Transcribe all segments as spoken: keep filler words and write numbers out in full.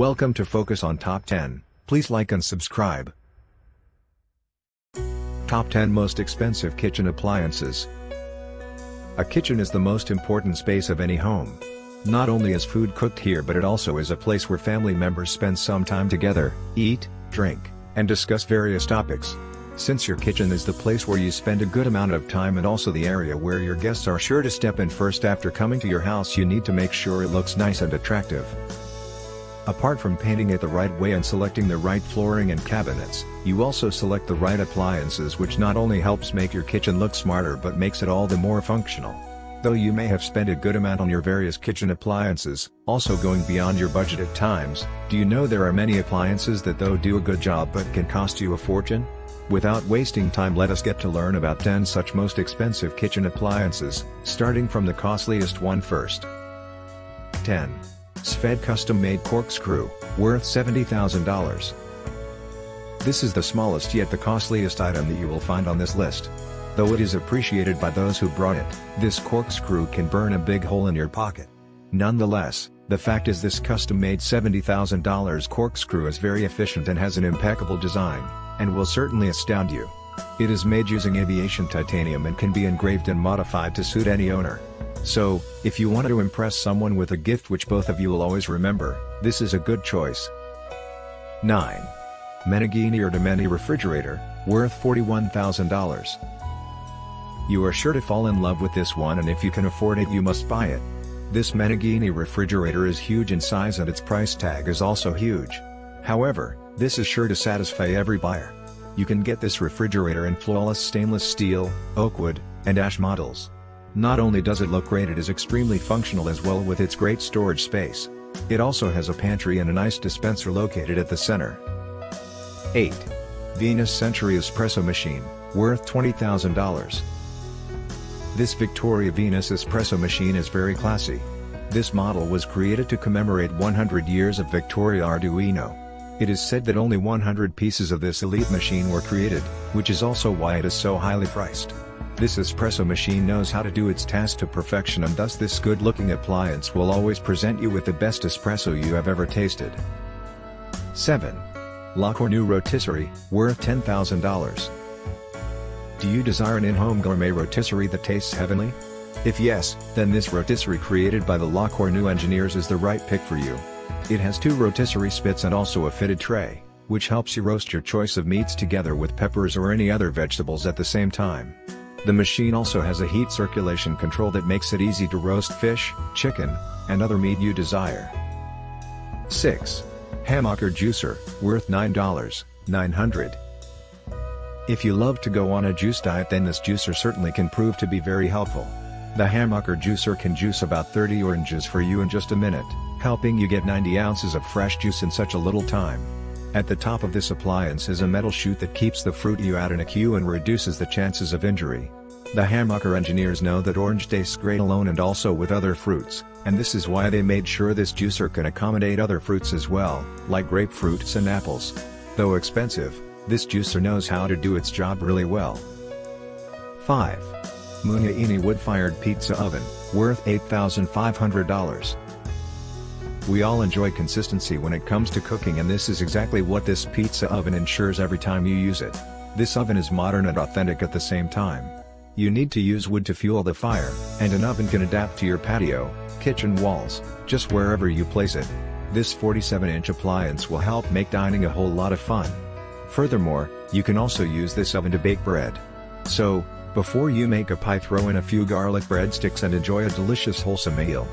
Welcome to Focus on Top ten, please like and subscribe. Top ten Most Expensive Kitchen Appliances. A kitchen is the most important space of any home. Not only is food cooked here, but it also is a place where family members spend some time together, eat, drink, and discuss various topics. Since your kitchen is the place where you spend a good amount of time and also the area where your guests are sure to step in first after coming to your house, you need to make sure it looks nice and attractive. Apart from painting it the right way and selecting the right flooring and cabinets, you also select the right appliances, which not only helps make your kitchen look smarter but makes it all the more functional. Though you may have spent a good amount on your various kitchen appliances, also going beyond your budget at times, do you know there are many appliances that though do a good job but can cost you a fortune? Without wasting time, let us get to learn about ten such most expensive kitchen appliances, starting from the costliest one first. ten. S F E D Custom-Made Corkscrew, worth seventy thousand dollars. This is the smallest yet the costliest item that you will find on this list. Though it is appreciated by those who brought it, this corkscrew can burn a big hole in your pocket. Nonetheless, the fact is this custom-made seventy thousand dollar corkscrew is very efficient and has an impeccable design, and will certainly astound you. It is made using aviation titanium and can be engraved and modified to suit any owner. So, if you want to impress someone with a gift which both of you will always remember, this is a good choice. nine. Meneghini or Domeni Refrigerator, worth forty-one thousand dollars. You are sure to fall in love with this one, and if you can afford it, you must buy it. This Meneghini refrigerator is huge in size and its price tag is also huge. However, this is sure to satisfy every buyer. You can get this refrigerator in flawless stainless steel, oak wood, and ash models. Not only does it look great, it is extremely functional as well with its great storage space. It also has a pantry and an ice dispenser located at the center. eight. Venus Century Espresso Machine, worth twenty thousand dollars. This Victoria Venus Espresso Machine is very classy. This model was created to commemorate one hundred years of Victoria Arduino. It is said that only one hundred pieces of this elite machine were created, which is also why it is so highly priced. This espresso machine knows how to do its task to perfection, and thus this good-looking appliance will always present you with the best espresso you have ever tasted. seven. La Cornue Rotisserie, worth ten thousand dollars. Do you desire an in-home gourmet rotisserie that tastes heavenly? If yes, then this rotisserie created by the La Cornue engineers is the right pick for you. It has two rotisserie spits and also a fitted tray, which helps you roast your choice of meats together with peppers or any other vegetables at the same time. The machine also has a heat circulation control that makes it easy to roast fish, chicken, and other meat you desire. six. Hammacher Juicer, worth nine thousand nine hundred dollars. If you love to go on a juice diet, then this juicer certainly can prove to be very helpful. The Hammacher Juicer can juice about thirty oranges for you in just a minute, helping you get ninety ounces of fresh juice in such a little time. At the top of this appliance is a metal chute that keeps the fruit you add in a queue and reduces the chances of injury. The Hammacher engineers know that orange tastes great alone and also with other fruits, and this is why they made sure this juicer can accommodate other fruits as well, like grapefruits and apples. Though expensive, this juicer knows how to do its job really well. five. Munyaini Wood-Fired Pizza Oven, worth eight thousand five hundred dollars. We all enjoy consistency when it comes to cooking, and this is exactly what this pizza oven ensures every time you use it. This oven is modern and authentic at the same time. You need to use wood to fuel the fire, and an oven can adapt to your patio, kitchen walls, just wherever you place it. This forty-seven inch appliance will help make dining a whole lot of fun. Furthermore, you can also use this oven to bake bread. So, before you make a pie, throw in a few garlic breadsticks and enjoy a delicious wholesome meal.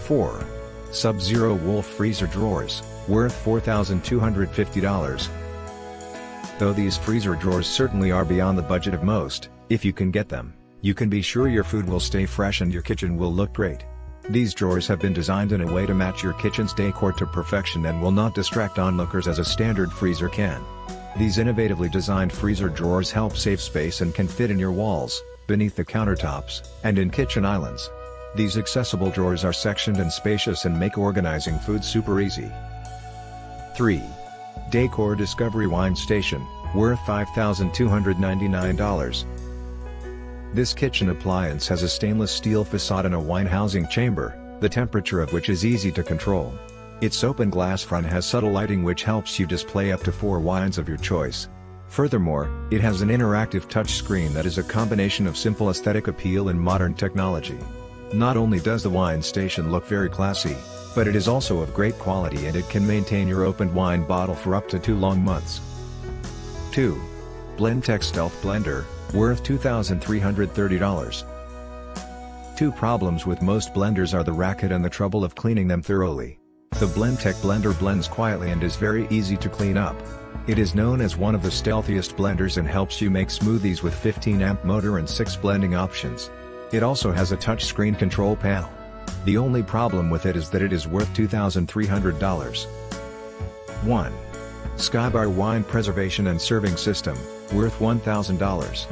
four. Sub-Zero Wolf Freezer Drawers, worth four thousand two hundred fifty dollars. Though these freezer drawers certainly are beyond the budget of most, if you can get them, you can be sure your food will stay fresh and your kitchen will look great. These drawers have been designed in a way to match your kitchen's decor to perfection and will not distract onlookers as a standard freezer can. These innovatively designed freezer drawers help save space and can fit in your walls, beneath the countertops, and in kitchen islands. These accessible drawers are sectioned and spacious and make organizing food super easy. three. Decor Discovery Wine Station, worth five thousand two hundred ninety-nine dollars. This kitchen appliance has a stainless steel facade and a wine housing chamber, the temperature of which is easy to control. Its open glass front has subtle lighting which helps you display up to four wines of your choice. Furthermore, it has an interactive touchscreen that is a combination of simple aesthetic appeal and modern technology. Not only does the wine station look very classy, but it is also of great quality and it can maintain your opened wine bottle for up to two long months. two. Blendtec Stealth Blender, worth two thousand three hundred thirty dollars. Two problems with most blenders are the racket and the trouble of cleaning them thoroughly. The Blendtec blender blends quietly and is very easy to clean up. It is known as one of the stealthiest blenders and helps you make smoothies with fifteen amp motor and six blending options. It also has a touchscreen control panel. The only problem with it is that it is worth two thousand three hundred dollars. one. Skybar Wine Preservation and Serving System, worth one thousand dollars.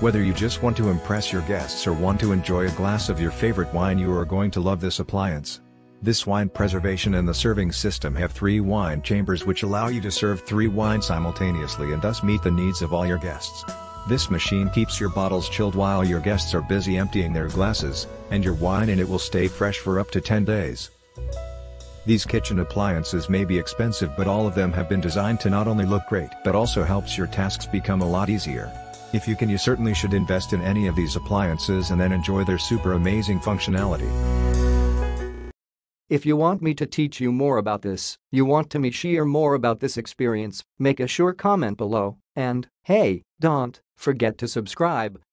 Whether you just want to impress your guests or want to enjoy a glass of your favorite wine, you are going to love this appliance. This wine preservation and the serving system have three wine chambers which allow you to serve three wines simultaneously and thus meet the needs of all your guests. This machine keeps your bottles chilled while your guests are busy emptying their glasses, and your wine in it will stay fresh for up to ten days. These kitchen appliances may be expensive, but all of them have been designed to not only look great but also helps your tasks become a lot easier. If you can, you certainly should invest in any of these appliances and then enjoy their super amazing functionality. If you want me to teach you more about this, you want to me share more about this experience, make a sure comment below, and, hey, don't forget to subscribe.